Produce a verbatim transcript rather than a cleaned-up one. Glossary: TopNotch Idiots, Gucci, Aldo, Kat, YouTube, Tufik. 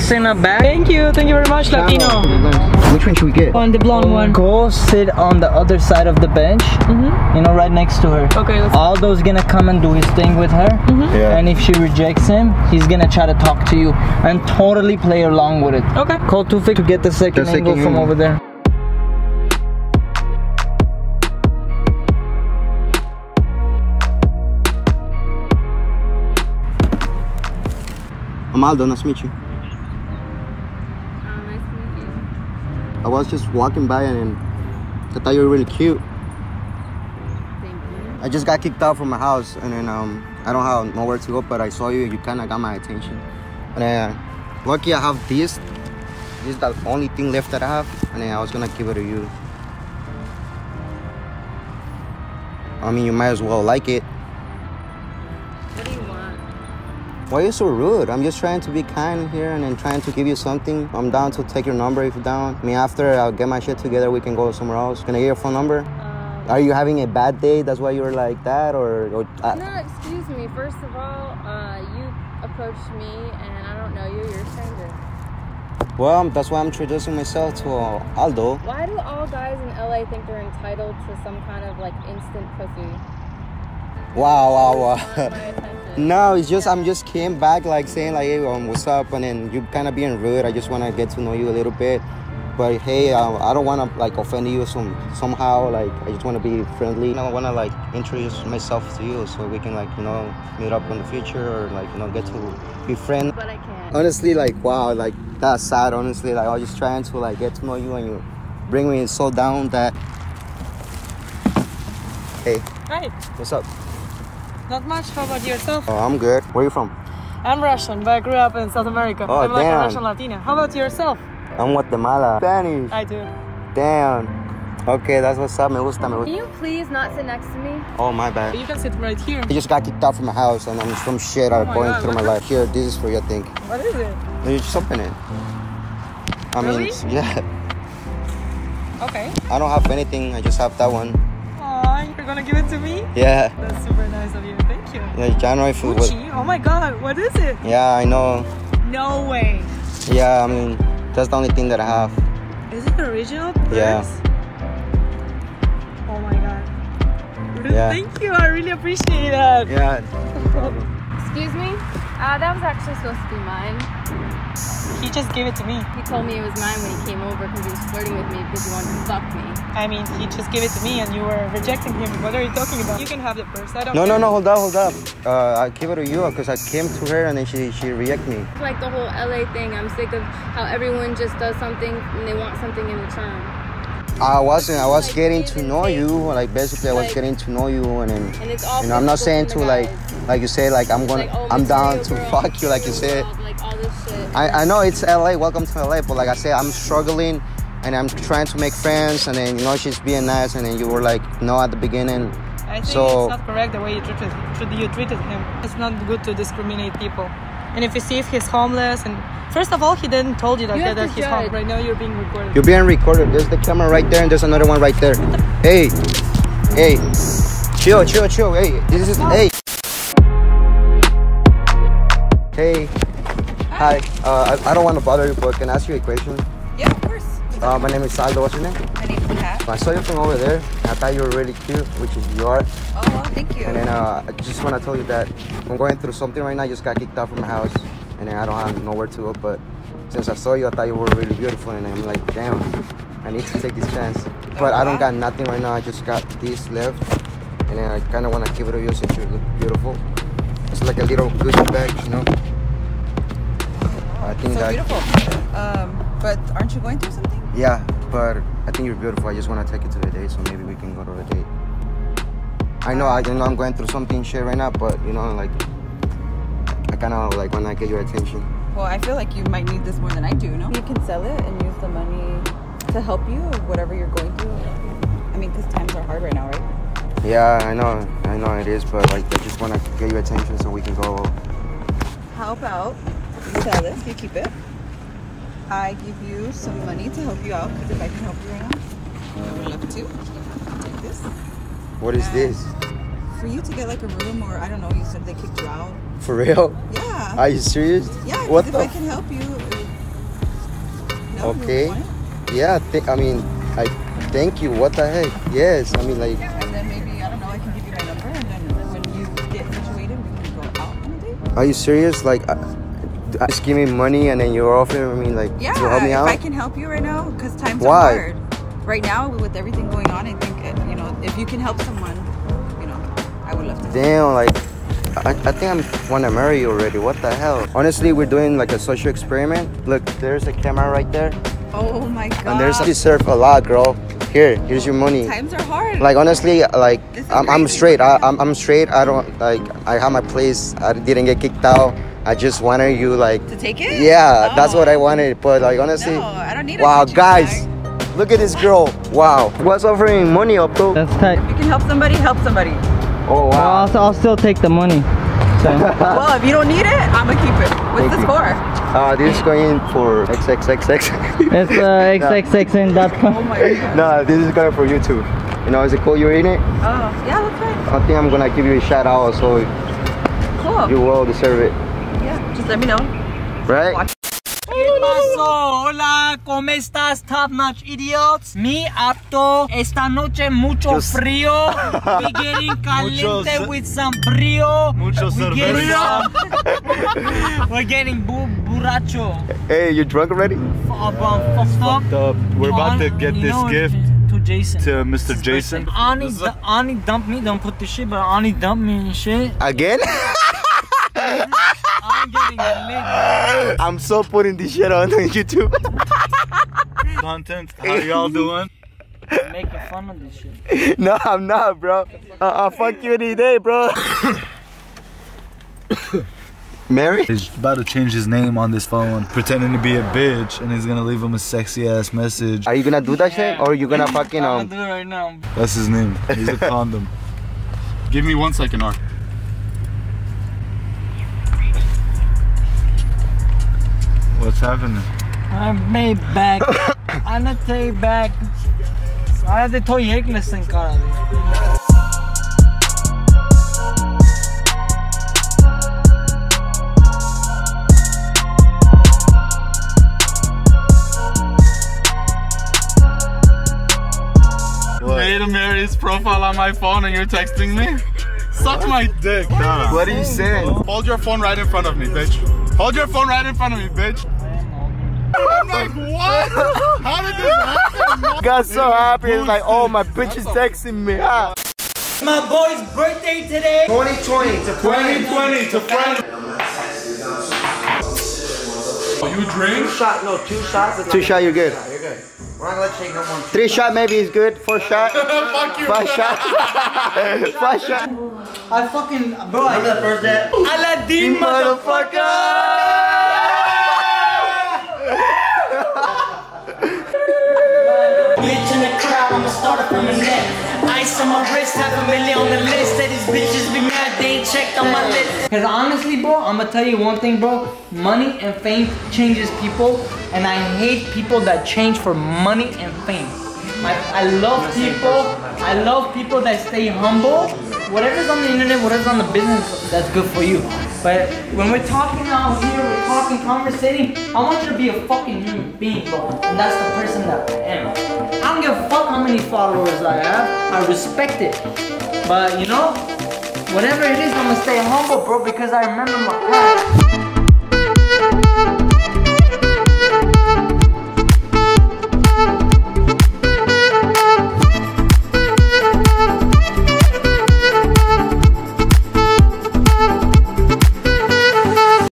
It's in a bag. Thank you. Thank you very much, Latino. Which one should we get? On the blonde one. Go sit on the other side of the bench. Mm-hmm. You know, right next to her. Okay. Let's... Aldo's gonna come and do his thing with her. Mm-hmm. Yeah. And if she rejects him, he's gonna try to talk to you and totally play along with it. Okay. Call Tufik to get the second the angle second from over there. I'm Aldo, nice to meet you. I was just walking by and I thought you were really cute. Thank you. I just got kicked out from my house and then um, I don't have nowhere to go, but I saw you and you kind of got my attention. And then, uh, lucky I have this. This is the only thing left that I have, and then I was gonna give it to you. I mean, you might as well like it. What do you want? Why are you so rude? I'm just trying to be kind here and then trying to give you something. I'm down to take your number if you're down. I mean, after I'll get my shit together, we can go somewhere else. Can I get your phone number? Um, Are you having a bad day? That's why you're like that? Or, or uh, no, excuse me. First of all, uh, you approached me and I don't know you. You're a stranger. Well, that's why I'm introducing myself to uh, Aldo. Why do all guys in L A think they're entitled to some kind of like instant pussy? Wow, wow, wow. No, it's just, yeah. I'm just came back like saying like, hey, um, what's up? And then you kind of being rude. I just want to get to know you a little bit. But hey, uh, I don't want to like offend you some somehow. Like, I just want to be friendly. I want to like introduce myself to you so we can like, you know, meet up in the future or like, you know, get to be friends. But I can't. Honestly, like, wow, like that's sad, honestly. Like, I was just trying to like get to know you and you bring me so down that... Hey. Hi. What's up? Not much. How about yourself? Oh, I'm good. Where are you from? I'm Russian, but I grew up in South America. Oh, I'm damn. like a Russian Latina. How about yourself? I'm Guatemala. Spanish. I do. Damn. Okay, that's what's up. Me gusta, me gusta. Can you please not sit next to me? Oh, my bad. You can sit right here. I just got kicked out from my house and I'm some shit are oh going God. through my life. Here, this is for you, I think. What is it? You just open it. I mean, really? Yeah. Okay. I don't have anything. I just have that one. You're gonna give it to me? Yeah. That's super nice of you. Thank you. Yeah, January food. Gucci? Oh my god, what is it? Yeah, I know. No way. Yeah, I mean, that's the only thing that I have. Is it original? Purse? Yeah. Oh my god. Yeah. Thank you, I really appreciate that. Yeah. Excuse me? Uh, that was actually supposed to be mine. He just gave it to me. He told me it was mine when he came over because he was flirting with me because he wanted to fuck me. I mean, he just gave it to me and you were rejecting him. What are you talking about? You can have the purse. I don't No, care. no, no. Hold up, hold up. Uh, I gave it to you because I came to her and then she, she rejected me. Like the whole L A thing. I'm sick of how everyone just does something and they want something in return. I wasn't. I was like, getting to know you. Like basically, I was like, getting to know you, and then and it's all you know. I'm not saying to like, like you say, like I'm gonna, like, oh, I'm down to girl, fuck you, like you said. Like all this shit. I I know it's L A. Welcome to L A. But like I said, I'm struggling, and I'm trying to make friends, and then you know she's being nice, and then you were like no at the beginning. I think so, it's not correct the way you treated you treated him. It's not good to discriminate people. And if you see if he's homeless and. First of all, he didn't told you that, you yeah, that he's home. Right now you're being recorded. You're being recorded. There's the camera right there and there's another one right there. Hey. Hey. Chill, chill, chill. Hey. This is... Hey. Hey. Hi. Hi. Uh, I, I don't want to bother you, but can I ask you a question? Yeah, of course. Uh, my name is Aldo. What's your name? My name is Kat. I saw you from over there. And I thought you were really cute, which is you are. Oh, well, thank you. And then uh, I just want to tell you that I'm going through something right now. I just got kicked out from my house. And then I don't have nowhere to go, but since I saw you, I thought you were really beautiful, and I'm like, damn, I need to take this chance. But I don't got nothing right now, I just got this left, and then I kind of want to give it to you since you look beautiful. It's like a little Gucci bag, you know? I think so that... beautiful. Um, but aren't you going through something? Yeah, but I think you're beautiful, I just want to take it to the date, so maybe we can go to the date. I know, I know I'm going through something shit right now, but you know, like... kind of like when I get your attention. Well, I feel like you might need this more than I do, no? You can sell it and use the money to help you with whatever you're going through. I mean, because times are hard right now, right? Yeah, I know. I know it is, but like, I just want to get your attention so we can go. How about you sell this, you keep it. I give you some money to help you out, because if I can help you right now, I would love to. Like this. What is and this? For you to get like a room or, I don't know, you said they kicked you out. For real? Yeah. Are you serious? Yeah, because if I can help you, Okay. Yeah, th I mean, I thank you. What the heck? Yes, I mean, like. Yeah, and then maybe, I don't know, I can give you my number, and then when you get situated, we can go out on a date. Are you serious? Like, I, I just give me money and then you're offering me, like, yeah, to help me out? Yeah, if I can help you right now, because times Why? are hard. Right now, with everything going on, I think, you know, if you can help someone, you know, I would love to. Damn, like. I, I think I want to marry you already. What the hell? Honestly, we're doing like a social experiment. Look, there's a camera right there. Oh my god. And there's you surf a lot, girl. Here, here's your money. Times are hard. Like honestly, like I'm, I'm straight. I, I'm I'm straight. I don't like. I have my place. I didn't get kicked out. I just wanted you like to take it. Yeah, oh. That's what I wanted. But like honestly, no, I don't need. Wow, guys. Bag. Look at this girl. Wow. What's offering money up to? That's tight. If you can help somebody, help somebody. Oh wow! Well, I'll, I'll still take the money. So. Well, if you don't need it, I'ma keep it. What's this for? Uh, this is going for X X X X. It's uh, X X X N dot com. Oh my god! No, this is going for you too. You know, is it cool you're in it? Oh yeah, that's right. I think I'm gonna give you a shout out, so cool. You will deserve it. Yeah, just let me know. Right. Watch. Hola, ¿cómo estás, TopNotch Idiots? Mi apto, esta noche mucho Just frío. We getting caliente with some frío. Mucho we cerveza. We're getting bu buracho. Hey, you drunk already? Uh, uh, fucked up. We're about to get this know, gift to Jason. To Mister Jason. Ani, Ani dumped me. Don't put this shit, but Ani dumped me and shit. Again? I'm getting lit. I'm so putting this shit on YouTube. Content, how y'all doing? I'm making fun of this shit. No, I'm not, bro. Uh, I'll fuck you any day, bro. Mary? He's about to change his name on this phone, pretending to be a bitch, and he's gonna leave him a sexy ass message. Are you gonna do that yeah. shit, or are you gonna fucking um? I'm gonna do it right now. That's his name. He's a condom. Give me one second, Ark. What's happening? I made back. I'm not take back. I had to toy English in car. Made a Mary's profile on my phone and you're texting me? Suck my dick. Nah. What are you saying? Hold your phone right in front of me, bitch. Hold your phone right in front of me, bitch. I'm like, what? How did this happen? I got so happy. It's like, oh, my bitch is texting me. Ah. My boy's birthday today. twenty twenty to friend. twenty twenty to friend. Oh, you drink? Two shot, no, two shots. Two shot, you're good. You're good. We're not gonna let you take no more. Three shot maybe is good. Four shot. Fuck you. Five shot. Five shot. I fucking bro. I love first that. Aladdin, motherfucker. Bitch in the crowd, I'ma start it from the net. Ice on my wrist, half a million on the list. That these bitches be mad, they ain't checked on my list. Cause honestly, bro, I'ma tell you one thing, bro. Money and fame changes people, and I hate people that change for money and fame. I, I love people, I love people that stay humble. Whatever's on the internet, whatever's on the business, that's good for you. But when we're talking out here, we're talking, conversating, I want you to be a fucking human being, bro. And that's the person that I am. I don't give a fuck how many followers I have. I respect it. But you know, whatever it is, I'm gonna stay humble, bro, because I remember my past.